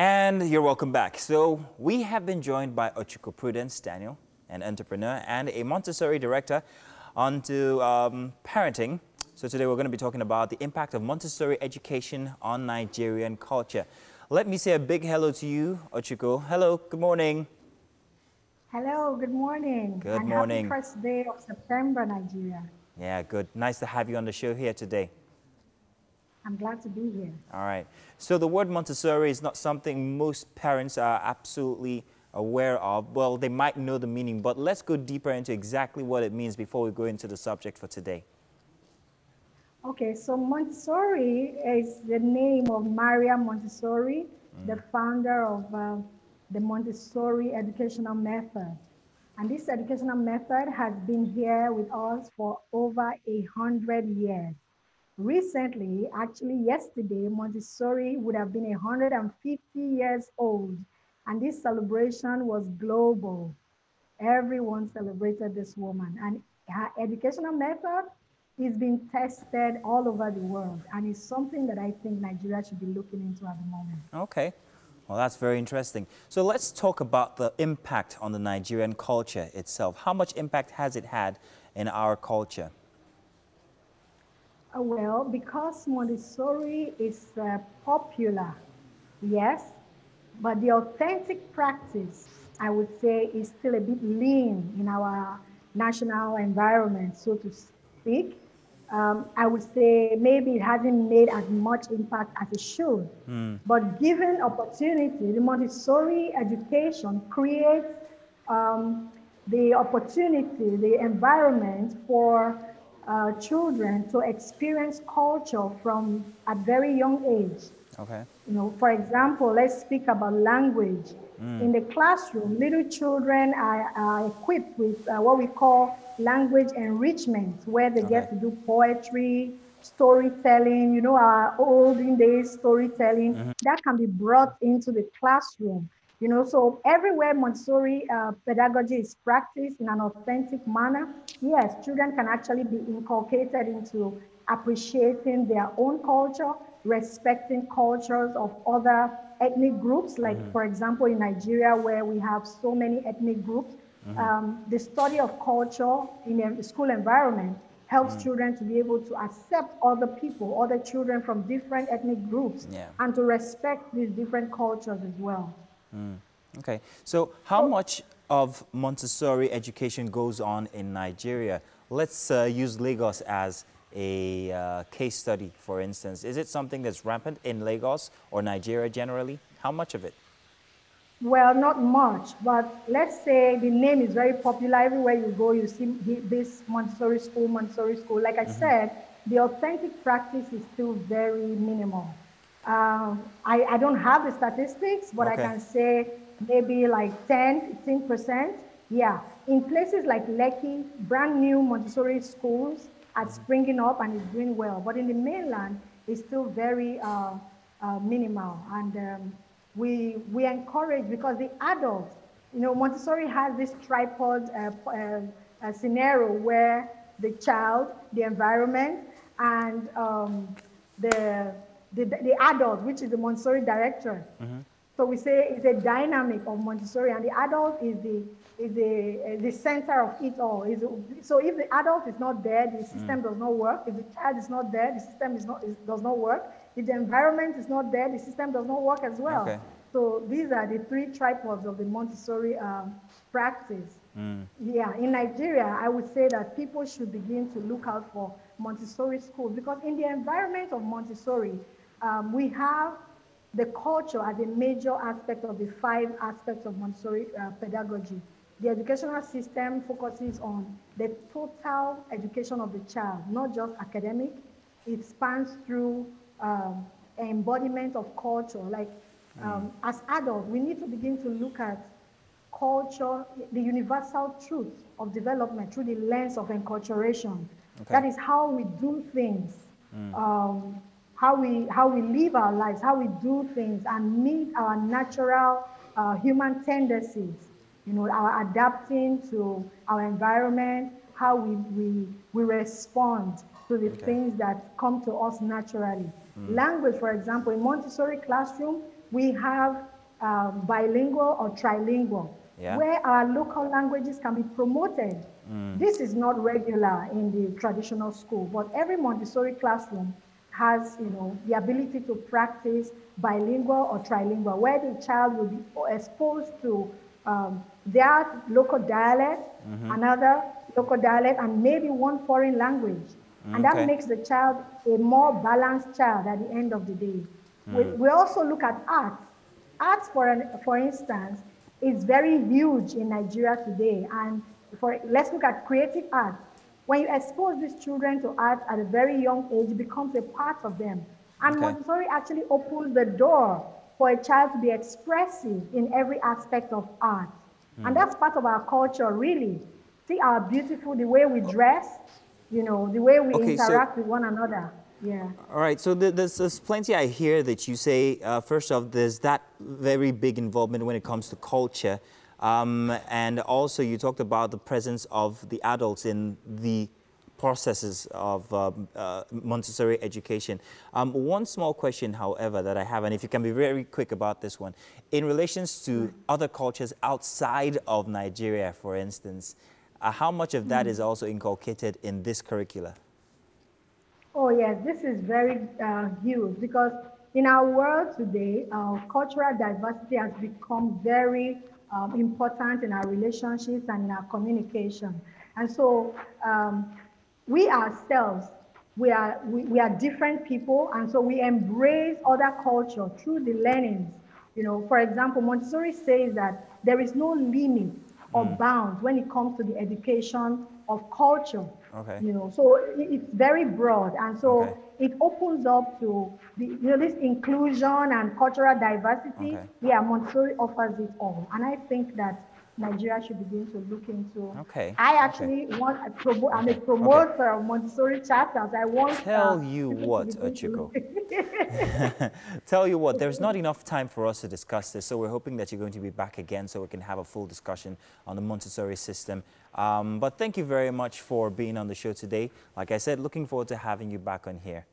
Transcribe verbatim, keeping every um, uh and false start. And you're welcome back. So we have been joined by Ochuko Prudence Daniel, an entrepreneur and a Montessori director, onto um, parenting. So today we're going to be talking about the impact of Montessori education on Nigerian culture. Let me say a big hello to you, Ochuko. Hello, good morning. Hello, good morning. Good and morning. Happy first day of September, Nigeria. Yeah, good. Nice to have you on the show here today. I'm glad to be here. All right. So the word Montessori is not something most parents are absolutely aware of. Well, they might know the meaning, but let's go deeper into exactly what it means before we go into the subject for today. Okay, so Montessori is the name of Maria Montessori, mm. the founder of uh, the Montessori educational method. And this educational method has been here with us for over a hundred years. Recently, actually yesterday, Montessori would have been one hundred fifty years old, and this celebration was global. Everyone celebrated this woman, and her educational method is being tested all over the world, and it's something that I think Nigeria should be looking into at the moment. Okay, well, that's very interesting. So let's talk about the impact on the Nigerian culture itself. How much impact has it had in our culture? Well, because Montessori is uh, popular, yes, but the authentic practice, I would say, is still a bit lean in our national environment, so to speak. Um, I would say maybe it hasn't made as much impact as it should. Mm. But given opportunity, the Montessori education creates um, the opportunity, the environment for Uh, children to experience culture from a very young age. Okay. You know, for example, let's speak about language. Mm. In the classroom, little children are, are equipped with uh, what we call language enrichment, where they okay. get to do poetry, storytelling, you know, our olden days storytelling. Mm-hmm. That can be brought into the classroom. You know, so everywhere Montessori uh, pedagogy is practiced in an authentic manner, yes, children can actually be inculcated into appreciating their own culture, respecting cultures of other ethnic groups, like, mm-hmm. for example, in Nigeria, where we have so many ethnic groups, mm-hmm. um, the study of culture in a school environment helps mm. children to be able to accept other people, other children from different ethnic groups, yeah. and to respect these different cultures as well. Mm. Okay, so how much of Montessori education goes on in Nigeria? Let's uh, use Lagos as a uh, case study, for instance. Is it something that's rampant in Lagos or Nigeria generally? How much of it? Well, not much, but let's say the name is very popular. Everywhere you go, you see this Montessori school, Montessori school. Like I mm-hmm. said, the authentic practice is still very minimal. Um, I, I don't have the statistics, but okay. I can say maybe like ten, fifteen percent. Yeah. In places like Lekki, brand new Montessori schools are springing up and it's doing well. But in the mainland, it's still very uh, uh, minimal. And um, we, we encourage, because the adults, you know, Montessori has this tripod uh, uh, uh, scenario where the child, the environment, and um, the The, the adult, which is the Montessori director. Mm-hmm. So we say it's a dynamic of Montessori, and the adult is the, is the, uh, the center of it all. Is it, so if the adult is not there, the system mm. does not work. If the child is not there, the system is not, is, does not work. If the environment is not there, the system does not work as well. Okay. So these are the three tripods of the Montessori um, practice. Mm. Yeah, in Nigeria, I would say that people should begin to look out for Montessori schools, because in the environment of Montessori, Um, we have the culture as a major aspect of the five aspects of Montessori uh, pedagogy. The educational system focuses on the total education of the child, not just academic. It spans through um, embodiment of culture. Like um, mm. as adults, we need to begin to look at culture, the universal truth of development through the lens of enculturation. Okay. That is how we do things. Mm. Um, How we, how we live our lives, how we do things and meet our natural uh, human tendencies, you know, our adapting to our environment, how we, we, we respond to the okay. things that come to us naturally. Mm. Language, for example, in Montessori classroom, we have um, bilingual or trilingual, yeah. where our local languages can be promoted. Mm. This is not regular in the traditional school, but every Montessori classroom has, you know, the ability to practice bilingual or trilingual, where the child will be exposed to um, their local dialect, mm-hmm. another local dialect, and maybe one foreign language. And okay. that makes the child a more balanced child at the end of the day. Mm. We, we also look at arts. Arts, for, an, for instance, is very huge in Nigeria today. And for, let's look at creative arts. When you expose these children to art at a very young age, it becomes a part of them. And okay. Montessori actually opens the door for a child to be expressive in every aspect of art. Mm. And that's part of our culture, really. See our beautiful, the way we dress, you know, the way we okay, interact so, with one another. Yeah. All right. So there's, there's plenty I hear that you say. Uh, first off, there's that very big involvement when it comes to culture. Um, and also you talked about the presence of the adults in the processes of um, uh, Montessori education. Um, one small question, however, that I have, and if you can be very quick about this one, in relations to mm-hmm. other cultures outside of Nigeria, for instance, Uh, how much of that is also inculcated in this curricula? Oh, yes, this is very uh, huge, because in our world today, uh, cultural diversity has become very um, important in our relationships and in our communication. And so um, we ourselves, we are, we, we are different people, and so we embrace other culture through the learnings. You know, for example, Montessori says that there is no limit or mm. bounds when it comes to the education of culture, okay. you know, so it's very broad, and so okay. it opens up to the, you know, this inclusion and cultural diversity. Okay. Yeah, Montessori offers it all, and I think that Nigeria should begin to look into. Okay. I actually okay. want. A promo I'm a promoter okay. of Montessori chapters. I want. Tell you what, Ochuko. Tell you what. There's not enough time for us to discuss this, so we're hoping that you're going to be back again, so we can have a full discussion on the Montessori system. Um, but thank you very much for being on the show today. Like I said, looking forward to having you back on here.